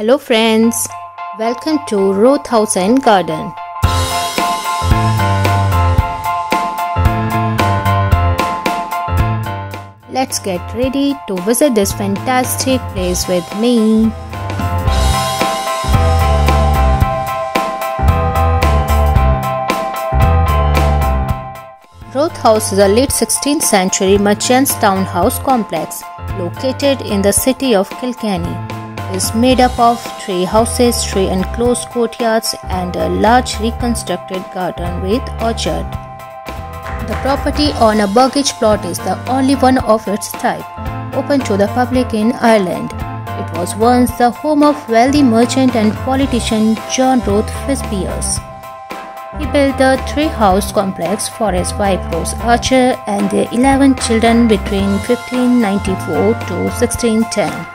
Hello friends, welcome to Rothe House and Garden. Let's get ready to visit this fantastic place with me. Rothe House is a late 16th century merchants' townhouse complex located in the city of Kilkenny. It is made up of three houses, three enclosed courtyards and a large reconstructed garden with orchard. The property on a burgage plot is the only one of its type, open to the public in Ireland. It was once the home of wealthy merchant and politician John Rothe Fitz-Piers. He built the three-house complex for his wife Rose Archer and their 11 children between 1594 to 1610.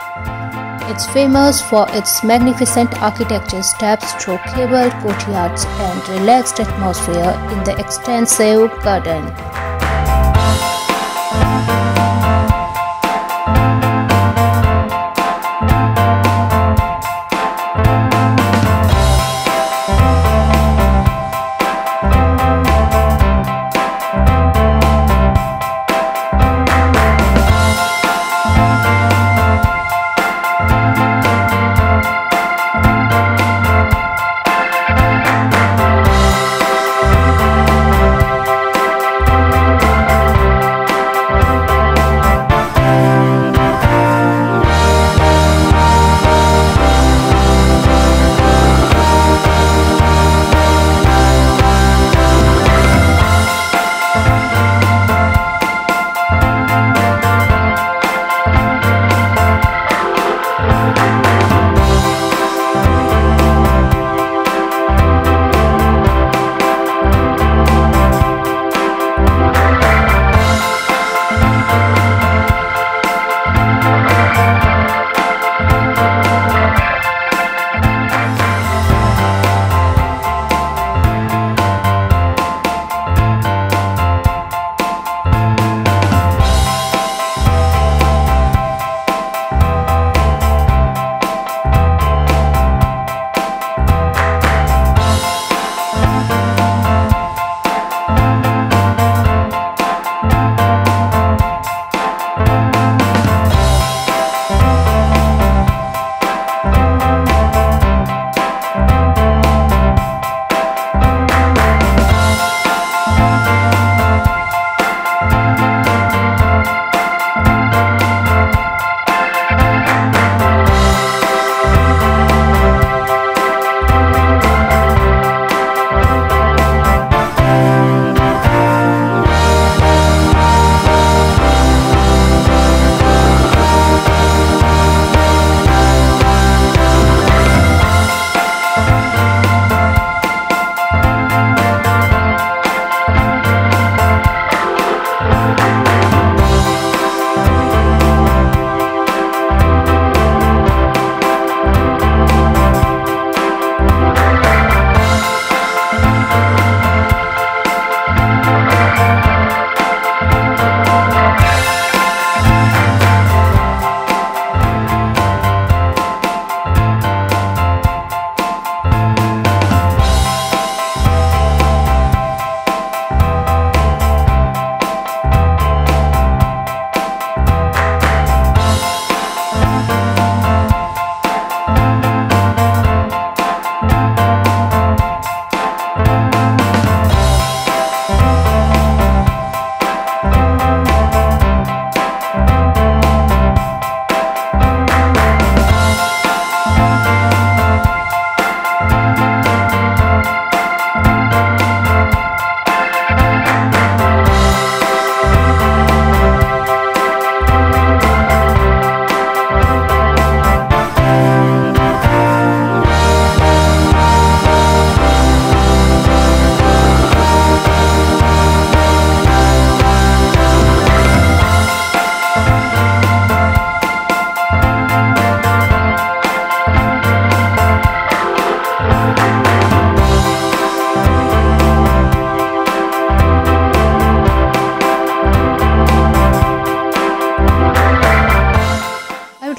It's famous for its magnificent architecture, steps through gabled courtyards and relaxed atmosphere in the extensive garden.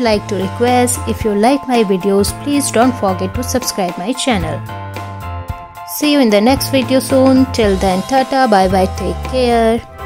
like to request, if you like my videos, please don't forget to subscribe my channel. See you in the next video soon. Till then, tata, bye bye, take care.